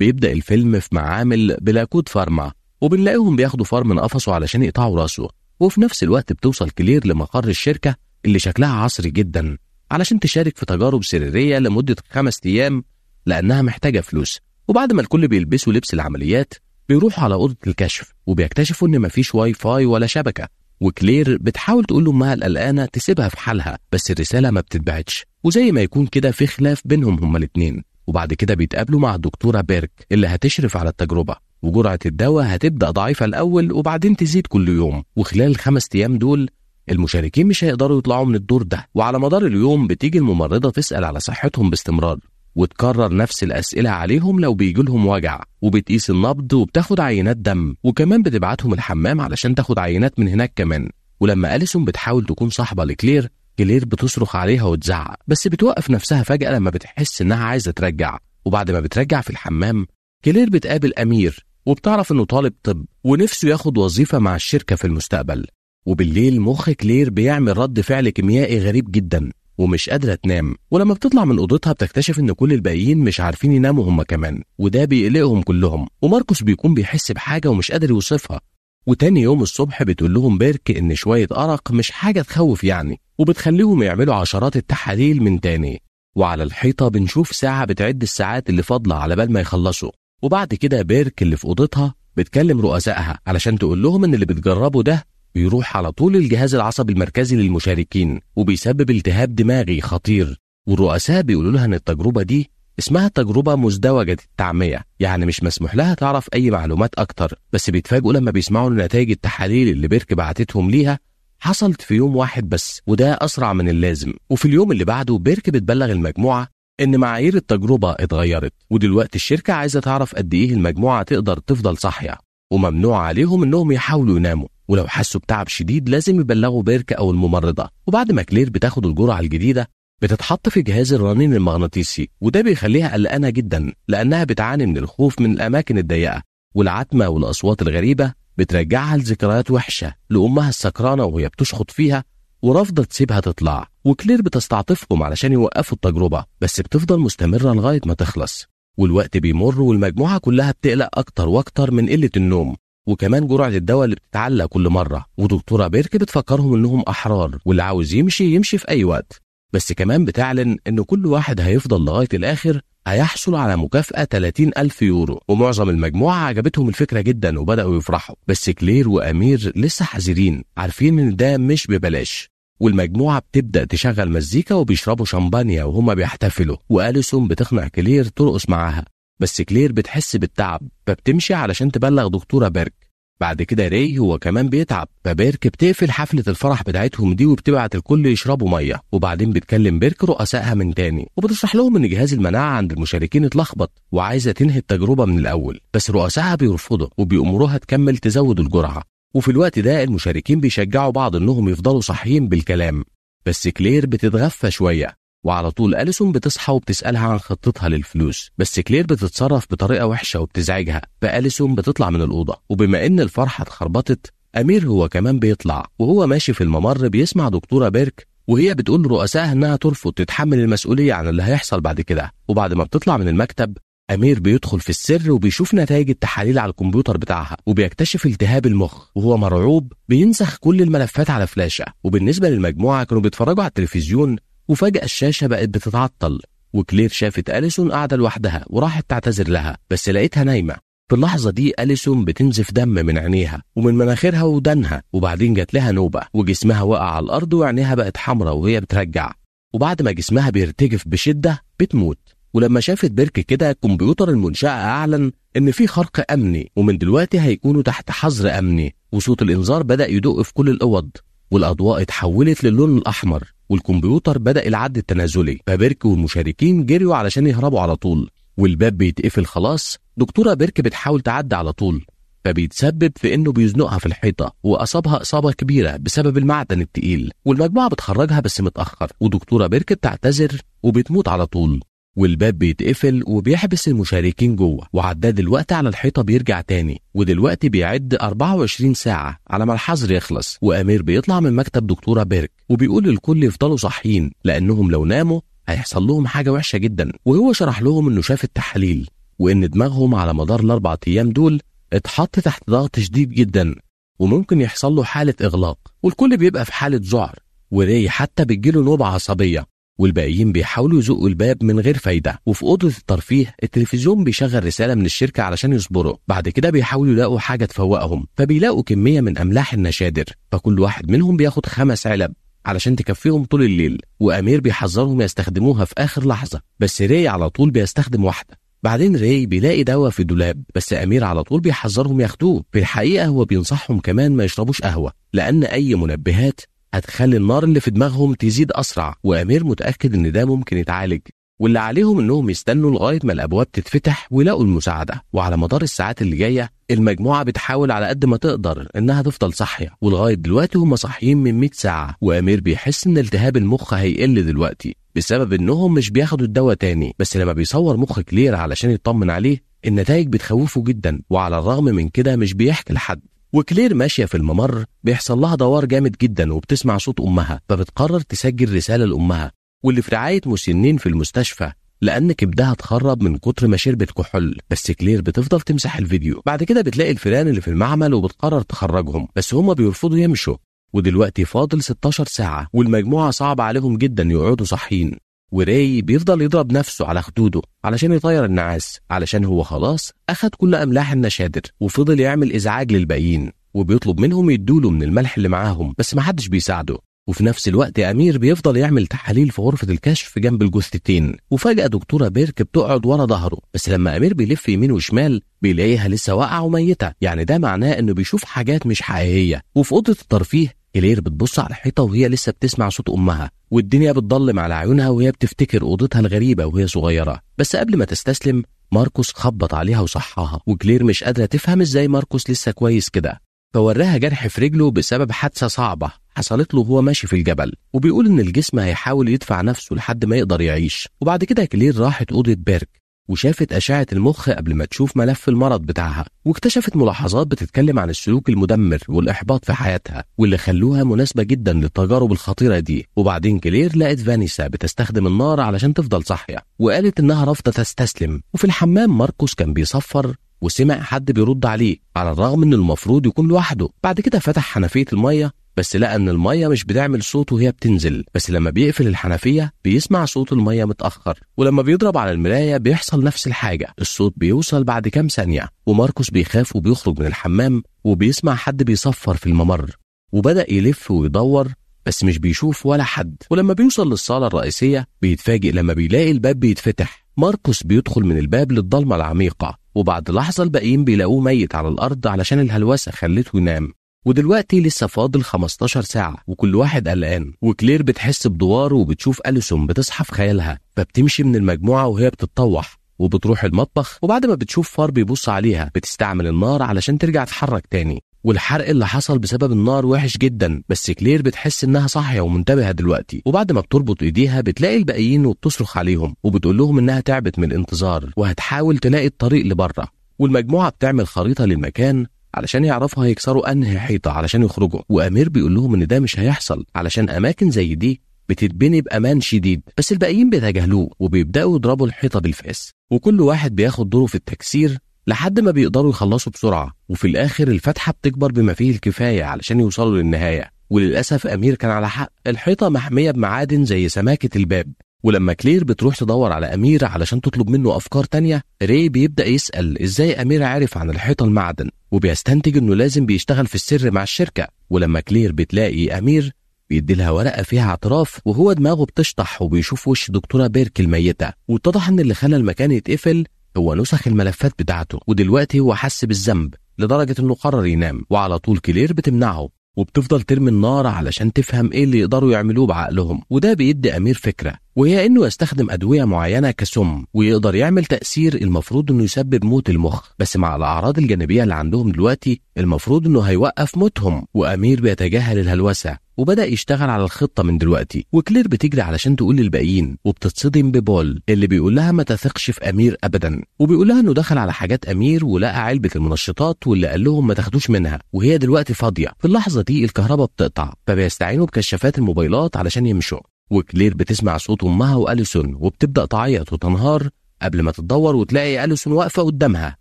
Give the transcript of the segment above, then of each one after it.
بيبدأ الفيلم في معامل بلاكود فارما، وبنلاقيهم بياخدوا فار من قفصه علشان يقطعوا راسه، وفي نفس الوقت بتوصل كلير لمقر الشركة اللي شكلها عصري جدا علشان تشارك في تجارب سريرية لمدة 5 أيام لأنها محتاجة فلوس. وبعد ما الكل بيلبسوا لبس العمليات بيروحوا على أوضة الكشف، وبيكتشفوا إن مفيش واي فاي ولا شبكة، وكلير بتحاول تقول لأمها القلقانة تسيبها في حالها، بس الرسالة ما بتتبعتش، وزي ما يكون كده في خلاف بينهم هما الاتنين. وبعد كده بيتقابلوا مع الدكتورة بيرك اللي هتشرف على التجربة، وجرعة الدواء هتبدأ ضعيفة الأول وبعدين تزيد كل يوم، وخلال ال5 أيام دول المشاركين مش هيقدروا يطلعوا من الدور ده. وعلى مدار اليوم بتيجي الممرضة تسأل على صحتهم باستمرار، وتكرر نفس الأسئلة عليهم لو بيجيلهم وجع، وبتقيس النبض وبتاخد عينات دم، وكمان بتبعتهم الحمام علشان تاخد عينات من هناك كمان. ولما أليسون بتحاول تكون صاحبة لكلير، كلير بتصرخ عليها وتزعق، بس بتوقف نفسها فجأة لما بتحس إنها عايزة ترجع. وبعد ما بترجع في الحمام كلير بتقابل أمير، وبتعرف إنه طالب طب ونفسه ياخد وظيفة مع الشركة في المستقبل. وبالليل مخ كلير بيعمل رد فعل كيميائي غريب جدا ومش قادرة تنام، ولما بتطلع من أوضتها بتكتشف إن كل الباقيين مش عارفين يناموا هم كمان، وده بيقلقهم كلهم. وماركوس بيكون بيحس بحاجة ومش قادر يوصفها. وتاني يوم الصبح بتقول لهم بيرك إن شوية أرق مش حاجة تخوف يعني، وبتخليهم يعملوا عشرات التحاليل من تاني. وعلى الحيطة بنشوف ساعة بتعد الساعات اللي فاضلة على بال ما يخلصوا. وبعد كده بيرك اللي في أوضتها بتكلم رؤسائها علشان تقول لهم إن اللي بتجربه ده بيروح على طول الجهاز العصبي المركزي للمشاركين وبيسبب التهاب دماغي خطير. والرؤساء بيقولوا لها ان التجربة دي اسمها تجربة مزدوجة التعمية، يعني مش مسموح لها تعرف اي معلومات اكتر، بس بيتفاجئوا لما بيسمعوا نتائج التحاليل اللي بيرك بعتتهم ليها حصلت في يوم واحد بس، وده اسرع من اللازم. وفي اليوم اللي بعده بيرك بتبلغ المجموعة ان معايير التجربة اتغيرت، ودلوقتي الشركة عايزة تعرف قد ايه المجموعة تقدر تفضل صاحية، وممنوع عليهم انهم يحاولوا يناموا، ولو حسوا بتعب شديد لازم يبلغوا بيرك أو الممرضة. وبعد ما كلير بتاخد الجرعة الجديدة بتتحط في جهاز الرنين المغناطيسي، وده بيخليها قلقانة جدا لأنها بتعاني من الخوف من الأماكن الضيقة، والعتمة والأصوات الغريبة بترجعها لذكريات وحشة لأمها السكرانة وهي بتشخط فيها ورافضة تسيبها تطلع. وكلير بتستعطفهم علشان يوقفوا التجربة، بس بتفضل مستمرة لغاية ما تخلص. والوقت بيمر والمجموعة كلها بتقلق أكتر وأكتر من قلة النوم، وكمان جرعة الدواء اللي بتتعلق كل مرة. ودكتورة بيرك بتفكرهم انهم احرار واللي عاوز يمشي في اي وقت، بس كمان بتعلن ان كل واحد هيفضل لغاية الاخر هيحصل على مكافأة 30,000 يورو. ومعظم المجموعة عجبتهم الفكرة جدا وبدأوا يفرحوا، بس كلير وامير لسه حذرين، عارفين ان ده مش ببلاش. والمجموعة بتبدأ تشغل مزيكا وبيشربوا شمبانيا وهما بيحتفلوا، وأليسون بتقنع كلير ترقص معاها، بس كلير بتحس بالتعب فبتمشي علشان تبلغ دكتورة بيرك. بعد كده ري هو كمان بيتعب، فبيرك بتقفل حفلة الفرح بتاعتهم دي وبتبعت الكل يشربوا مية. وبعدين بتكلم بيرك رؤسائها من تاني، وبتشرح لهم ان جهاز المناعة عند المشاركين اتلخبط وعايزة تنهي التجربة من الأول، بس رؤسائها بيرفضوا وبيأمروها تكمل تزود الجرعة. وفي الوقت ده المشاركين بيشجعوا بعض انهم يفضلوا صاحيين بالكلام، بس كلير بتتغفى شوية. وعلى طول أليسون بتصحى وبتسألها عن خطتها للفلوس، بس كلير بتتصرف بطريقة وحشة وبتزعجها، فأليسون بتطلع من الأوضة. وبما إن الفرحة اتخربطت أمير هو كمان بيطلع، وهو ماشي في الممر بيسمع دكتورة بيرك وهي بتقول لرؤسائها إنها ترفض تتحمل المسؤولية عن اللي هيحصل بعد كده. وبعد ما بتطلع من المكتب أمير بيدخل في السر وبيشوف نتائج التحاليل على الكمبيوتر بتاعها، وبيكتشف التهاب المخ، وهو مرعوب بينسخ كل الملفات على فلاشة. وبالنسبة للمجموعة كانوا بيتفرجوا على التلفزيون، وفجأة الشاشة بقت بتتعطل، وكلير شافت أليسون قاعدة لوحدها وراحت تعتذر لها، بس لقيتها نايمة. في اللحظة دي أليسون بتنزف دم من عينيها ومن مناخيرها ودانها، وبعدين جات لها نوبة وجسمها وقع على الأرض وعينيها بقت حمراء وهي بترجع. وبعد ما جسمها بيرتجف بشدة بتموت. ولما شافت بيرك كده الكمبيوتر المنشأة أعلن إن في خرق أمني، ومن دلوقتي هيكونوا تحت حظر أمني. وصوت الإنذار بدأ يدق في كل الأوض، والأضواء اتحولت للون الأحمر، والكمبيوتر بدأ العد التنازلي، فبيرك والمشاركين جريوا علشان يهربوا على طول. والباب بيتقفل خلاص، دكتورة بيرك بتحاول تعدي على طول، فبيتسبب في انه بيزنقها في الحيطة وأصابها إصابة كبيرة بسبب المعدن التقيل. والمجموعة بتخرجها بس متأخر، ودكتورة بيرك بتعتذر وبتموت على طول. والباب بيتقفل وبيحبس المشاركين جوه، وعداد الوقت على الحيطة بيرجع تاني، ودلوقتي بيعد 24 ساعة على ما الحظر يخلص. وأمير بيطلع من مكتب دكتورة بيرك وبيقول للكل يفضلوا صاحيين لأنهم لو ناموا هيحصل لهم حاجة وحشة جدا. وهو شرح لهم إنه شاف التحاليل، وإن دماغهم على مدار الأربع أيام دول اتحط تحت ضغط شديد جدا وممكن يحصل له حالة إغلاق، والكل بيبقى في حالة ذعر، وري حتى بتجيله نوبة عصبية، والباقيين بيحاولوا يزقوا الباب من غير فايدة. وفي أوضة الترفيه التلفزيون بيشغل رسالة من الشركة علشان يصبروا، بعد كده بيحاولوا يلاقوا حاجة تفوقهم، فبيلاقوا كمية من أملاح النشادر، فكل واحد منهم بياخد 5 علب علشان تكفيهم طول الليل، وأمير بيحذرهم يستخدموها في آخر لحظة، بس ري على طول بيستخدم واحدة. بعدين ري بيلاقي دواء في دولاب، بس أمير على طول بيحذرهم ياخدوه. في الحقيقة هو بينصحهم كمان ما يشربوش قهوة، لأن أي منبهات هتخلي النار اللي في دماغهم تزيد أسرع، وأمير متأكد إن ده ممكن يتعالج، واللي عليهم إنهم يستنوا لغاية ما الأبواب تتفتح ويلاقوا المساعدة. وعلى مدار الساعات اللي جاية المجموعة بتحاول على قد ما تقدر إنها تفضل صحية، ولغاية دلوقتي هم صحيين من 100 ساعة، وأمير بيحس إن التهاب المخ هيقل دلوقتي بسبب إنهم مش بياخدوا الدواء تاني. بس لما بيصور مخ كلير علشان يطمن عليه النتائج بتخوفه جدا، وعلى الرغم من كده مش بيحكي لحد. وكلير ماشية في الممر بيحصل لها دوار جامد جدا وبتسمع صوت أمها، فبتقرر تسجل رسالة لأمها واللي في رعاية مسنين في المستشفى، لأن كبدها اتخرب من كتر ما شربت كحول. بس كلير بتفضل تمسح الفيديو. بعد كده بتلاقي الفيران اللي في المعمل وبتقرر تخرجهم، بس هما بيرفضوا يمشوا. ودلوقتي فاضل 16 ساعة والمجموعة صعب عليهم جدا يقعدوا صحيين، وري بيفضل يضرب نفسه على خدوده علشان يطير النعاس، علشان هو خلاص أخد كل أملاح النشادر، وفضل يعمل إزعاج للباقيين وبيطلب منهم يدوله من الملح اللي معاهم، بس محدش بيساعده. وفي نفس الوقت أمير بيفضل يعمل تحاليل في غرفة الكشف جنب الجثتين، وفجأة دكتورة بيرك بتقعد ورا ظهره، بس لما أمير بيلف يمين وشمال بيلاقيها لسه واقعة وميتة، يعني ده معناه إنه بيشوف حاجات مش حقيقية. وفي أوضة الترفيه كلير بتبص على الحيطة وهي لسه بتسمع صوت أمها، والدنيا بتضلم على عيونها وهي بتفتكر أوضتها الغريبة وهي صغيرة. بس قبل ما تستسلم ماركوس خبط عليها وصحاها، وكلير مش قادرة تفهم إزاي ماركوس لسه كويس كده، فوراها جرح في رجله بسبب حادثة صعبة حصلت له وهو ماشي في الجبل، وبيقول إن الجسم هيحاول يدفع نفسه لحد ما يقدر يعيش. وبعد كده كلير راحت أوضة بيرك وشافت أشعة المخ قبل ما تشوف ملف المرض بتاعها، واكتشفت ملاحظات بتتكلم عن السلوك المدمر والإحباط في حياتها، واللي خلوها مناسبة جدا للتجارب الخطيرة دي. وبعدين كلير لقت فانيسا بتستخدم النار علشان تفضل صحية، وقالت إنها رافضة تستسلم. وفي الحمام ماركوس كان بيصفر وسمع حد بيرد عليه على الرغم إن المفروض يكون لوحده. بعد كده فتح حنفية المية، بس لقى ان الميه مش بتعمل صوت وهي بتنزل، بس لما بيقفل الحنفيه بيسمع صوت الميه متاخر، ولما بيضرب على المرايه بيحصل نفس الحاجه، الصوت بيوصل بعد كام ثانيه. وماركوس بيخاف وبيخرج من الحمام وبيسمع حد بيصفر في الممر، وبدا يلف ويدور بس مش بيشوف ولا حد. ولما بيوصل للصاله الرئيسيه بيتفاجئ لما بيلاقي الباب بيتفتح، ماركوس بيدخل من الباب للضلمه العميقه، وبعد لحظه الباقيين بيلاقوه ميت على الارض علشان الهلوسه خلته ينام. ودلوقتي لسه فاضل 15 ساعة وكل واحد قلقان، وكلير بتحس بدوار وبتشوف أليسون بتصحى في خيالها، فبتمشي من المجموعة وهي بتتطوح وبتروح المطبخ، وبعد ما بتشوف فار بيبص عليها بتستعمل النار علشان ترجع تتحرك تاني. والحرق اللي حصل بسبب النار وحش جدا، بس كلير بتحس انها صاحية ومنتبهة دلوقتي. وبعد ما بتربط ايديها بتلاقي الباقيين وبتصرخ عليهم وبتقول لهم انها تعبت من الانتظار وهتحاول تلاقي الطريق لبره. والمجموعة بتعمل خريطة للمكان علشان يعرفوا هيكسروا انهي حيطه علشان يخرجوا، وامير بيقول لهم ان ده مش هيحصل علشان اماكن زي دي بتتبني بامان شديد، بس الباقيين بيتجاهلوه وبيبداوا يضربوا الحيطه بالفاس، وكل واحد بياخد دوره في التكسير لحد ما بيقدروا يخلصوا بسرعه. وفي الاخر الفتحه بتكبر بما فيه الكفايه علشان يوصلوا للنهايه، وللاسف امير كان على حق، الحيطه محميه بمعادن زي سماكه الباب. ولما كلير بتروح تدور على أمير علشان تطلب منه أفكار تانية، ري بيبدأ يسأل إزاي أمير عارف عن الحيطة المعدن، وبيستنتج إنه لازم بيشتغل في السر مع الشركة. ولما كلير بتلاقي أمير بيديلها ورقة فيها اعتراف، وهو دماغه بتشطح وبيشوف وش دكتورة بيرك الميتة، واتضح إن اللي خلى المكان يتقفل هو نسخ الملفات بتاعته، ودلوقتي هو حس بالذنب لدرجة إنه قرر ينام. وعلى طول كلير بتمنعه وبتفضل ترمي النار علشان تفهم ايه اللي يقدروا يعملوه بعقلهم، وده بيدي امير فكره، وهي انه يستخدم ادويه معينه كسم ويقدر يعمل تاثير المفروض انه يسبب موت المخ، بس مع الاعراض الجانبيه اللي عندهم دلوقتي المفروض انه هيوقف موتهم. وامير بيتجاهل الهلوسه وبدا يشتغل على الخطه من دلوقتي. وكلير بتجري علشان تقول للباقيين، وبتتصدم ببول اللي بيقول لها ما تثقش في امير ابدا، وبيقول لها انه دخل على حاجات امير ولقى علبه المنشطات واللي قال لهم ما تاخدوش منها، وهي دلوقتي فاضيه. في اللحظه دي الكهرباء بتقطع، فبيستعينوا بكشافات الموبايلات علشان يمشوا. وكلير بتسمع صوت امها واليسون وبتبدا تعيط وتنهار، قبل ما تتدور وتلاقي أليسون واقفة قدامها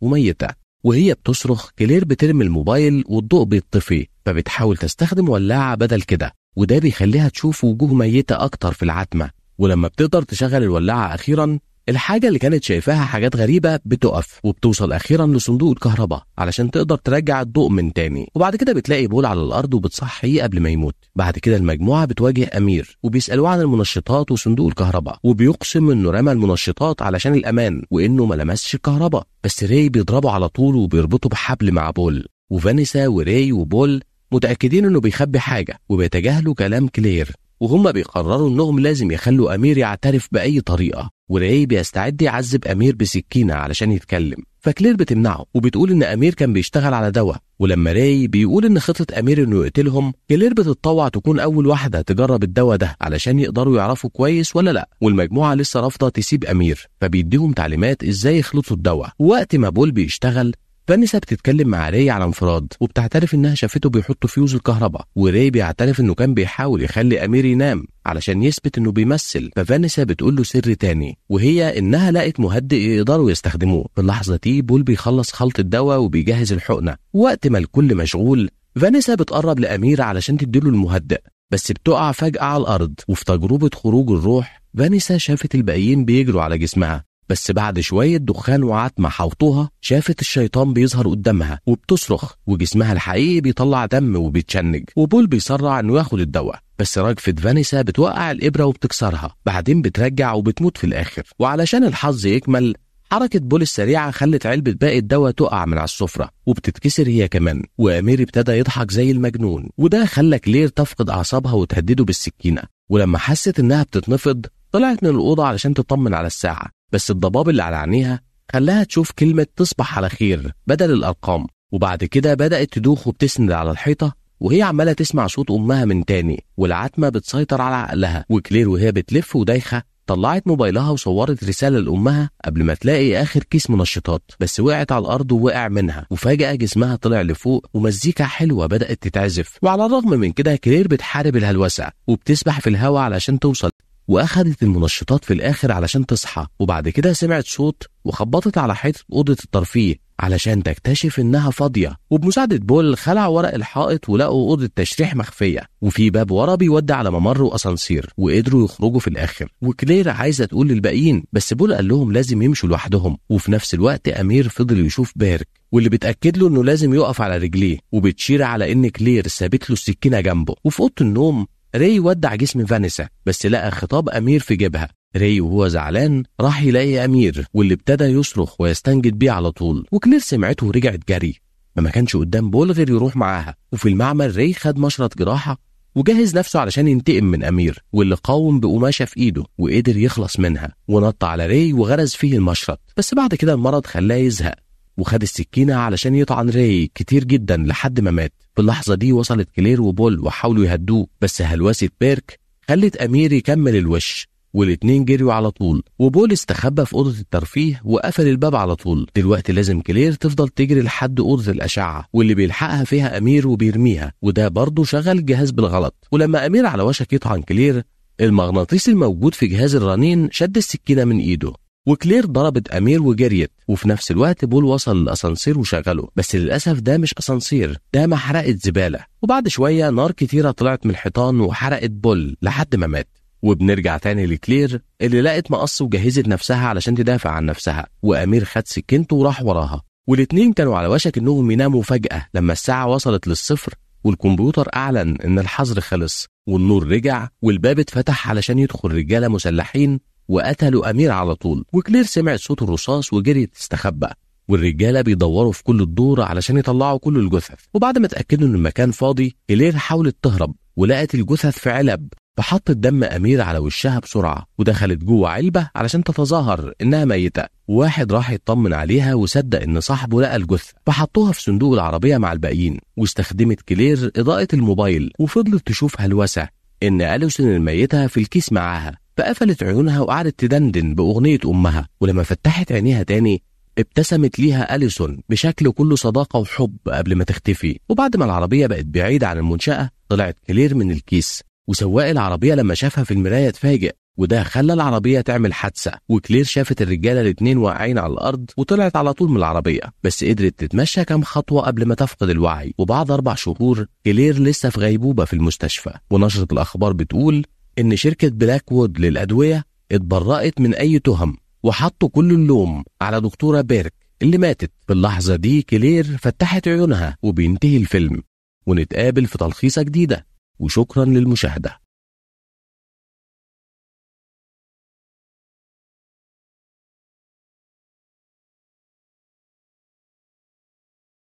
وميتة وهي بتصرخ. كلير بترمي الموبايل والضوء بيطفي، فبتحاول تستخدم ولاعة بدل كده، وده بيخليها تشوف وجوه ميتة أكتر في العتمة. ولما بتقدر تشغل الولاعة أخيرا، الحاجة اللي كانت شايفاها حاجات غريبة بتقف، وبتوصل أخيرا لصندوق الكهرباء علشان تقدر ترجع الضوء من تاني. وبعد كده بتلاقي بول على الأرض وبتصحيه قبل ما يموت. بعد كده المجموعة بتواجه أمير وبيسألوه عن المنشطات وصندوق الكهرباء، وبيقسم إنه رمى المنشطات علشان الأمان وإنه ما لمسش الكهرباء، بس ري بيضربه على طول وبيربطه بحبل مع بول. وفانيسا وري وبول متأكدين إنه بيخبي حاجة وبيتجاهلوا كلام كلير، وهم بيقرروا إنهم لازم يخلوا أمير يعترف بأي طريقة. وراي بيستعد يعذب أمير بسكينة علشان يتكلم، فكلير بتمنعه وبتقول إن أمير كان بيشتغل على دواء. ولما راي بيقول إن خطة أمير إنه يقتلهم، كلير بتتطوع تكون أول واحدة تجرب الدواء ده علشان يقدروا يعرفوا كويس ولا لأ. والمجموعة لسه رافضة تسيب أمير، فبيديهم تعليمات إزاي يخلطوا الدواء. ووقت ما بول بيشتغل، فانيسا بتتكلم مع راي على انفراد وبتعترف انها شافته بيحط فيوز الكهرباء، وراي بيعترف انه كان بيحاول يخلي امير ينام علشان يثبت انه بيمثل. ففانيسا بتقول له سر تاني، وهي انها لقت مهدئ يقدروا يستخدموه. في اللحظه دي بول بيخلص خلط الدواء وبيجهز الحقنه. وقت ما الكل مشغول، فانيسا بتقرب لامير علشان تديله المهدئ، بس بتقع فجاه على الارض. وفي تجربه خروج الروح، فانيسا شافت الباقيين بيجروا على جسمها، بس بعد شوية دخان وعتمة حوطوها شافت الشيطان بيظهر قدامها وبتصرخ، وجسمها الحقيقي بيطلع دم وبيتشنج. وبول بيسرع انه ياخد الدواء، بس راجفة فانيسا بتوقع الإبرة وبتكسرها، بعدين بترجع وبتموت في الآخر. وعلشان الحظ يكمل، حركة بول السريعة خلت علبة باقي الدواء تقع من على السفرة وبتتكسر هي كمان. وأمير ابتدى يضحك زي المجنون، وده خلى كلير تفقد أعصابها وتهدده بالسكينة. ولما حست إنها بتتنفض، طلعت من الأوضة علشان تطمن على الساعة، بس الضباب اللي على عينيها خلاها تشوف كلمة تصبح على خير بدل الأرقام. وبعد كده بدأت تدوخ وبتسند على الحيطة، وهي عمالة تسمع صوت أمها من تاني، والعتمة بتسيطر على عقلها. وكلير وهي بتلف ودايخة طلعت موبايلها وصورت رسالة لأمها قبل ما تلاقي آخر كيس منشطات، بس وقعت على الأرض ووقع منها، وفجأة جسمها طلع لفوق ومزيكا حلوة بدأت تتعزف. وعلى الرغم من كده كلير بتحارب الهلوسة وبتسبح في الهواء علشان توصل، واخدت المنشطات في الاخر علشان تصحى. وبعد كده سمعت صوت وخبطت على حيطه اوضه الترفيه علشان تكتشف انها فاضيه. وبمساعده بول خلع ورق الحائط ولقوا اوضه تشريح مخفيه، وفي باب ورا بيودي على ممر واسانسير، وقدروا يخرجوا في الاخر. وكلير عايزه تقول للباقيين، بس بول قال لهم لازم يمشوا لوحدهم. وفي نفس الوقت امير فضل يشوف بيرك واللي بتاكد له انه لازم يقف على رجليه، وبتشير على ان كلير سابت له السكينه جنبه. وفي اوضه النوم راي ودع جسم فانيسا، بس لقى خطاب أمير في جيبها. راي وهو زعلان راح يلاقي أمير واللي ابتدى يصرخ ويستنجد بيه على طول، وكلير سمعته ورجعت جري. ما كانش قدام بول غير يروح معاها. وفي المعمل راي خد مشرط جراحة وجهز نفسه علشان ينتقم من أمير واللي قاوم بقماشة في إيده وقدر يخلص منها، ونط على راي وغرز فيه المشرط، بس بعد كده المرض خلاه يزهق وخد السكينة علشان يطعن راي كتير جدا لحد ما مات. في اللحظة دي وصلت كلير وبول وحاولوا يهدوه، بس هلوسة بيرك خلت أمير يكمل الوش، والاتنين جريوا على طول. وبول استخبى في أوضة الترفيه وقفل الباب على طول. دلوقتي لازم كلير تفضل تجري لحد أوضة الأشعة واللي بيلحقها فيها أمير وبيرميها، وده برضه شغل الجهاز بالغلط. ولما أمير على وشك يطعن كلير، المغناطيس الموجود في جهاز الرنين شد السكينة من إيده، وكلير ضربت أمير وجريت. وفي نفس الوقت بول وصل للأسانسير وشغله، بس للأسف ده مش أسانسير، ده محرقة زبالة. وبعد شوية نار كتيرة طلعت من الحيطان وحرقت بول لحد ما مات. وبنرجع تاني لكلير اللي لقت مقص وجهزت نفسها علشان تدافع عن نفسها، وأمير خد سكينته وراح وراها. والاتنين كانوا على وشك إنهم يناموا فجأة لما الساعة وصلت للصفر، والكمبيوتر أعلن إن الحظر خلص، والنور رجع، والباب اتفتح علشان يدخل رجالة مسلحين وقتلوا أمير على طول. وكلير سمعت صوت الرصاص وجريت تستخبى، والرجالة بيدوروا في كل الدور علشان يطلعوا كل الجثث. وبعد ما اتأكدوا إن المكان فاضي، كلير حاولت تهرب ولقت الجثث في علب، فحطت دم أمير على وشها بسرعة ودخلت جوه علبة علشان تتظاهر إنها ميتة. واحد راح يطمن عليها وصدق إن صاحبه لقى الجثة، فحطوها في صندوق العربية مع الباقيين. واستخدمت كلير إضاءة الموبايل وفضلت تشوف هلوسة إن أليسون الميتة في الكيس معاها، فقفلت عيونها وقعدت تدندن بأغنية أمها. ولما فتحت عينيها تاني، ابتسمت ليها أليسون بشكل كله صداقة وحب قبل ما تختفي. وبعد ما العربية بقت بعيدة عن المنشأة، طلعت كلير من الكيس، وسواق العربية لما شافها في المراية اتفاجئ وده خلى العربية تعمل حادثة، وكلير شافت الرجالة الاتنين واقعين على الأرض وطلعت على طول من العربية، بس قدرت تتمشى كام خطوة قبل ما تفقد الوعي. وبعد 4 شهور كلير لسه في غيبوبة في المستشفى. ونشرة الأخبار بتقول إن شركة بلاكوود للأدوية اتبرأت من أي تهم وحطوا كل اللوم على دكتورة بيرك اللي ماتت. في اللحظة دي كلير فتحت عيونها. وبينتهي الفيلم، ونتقابل في تلخيصة جديدة، وشكرا للمشاهدة.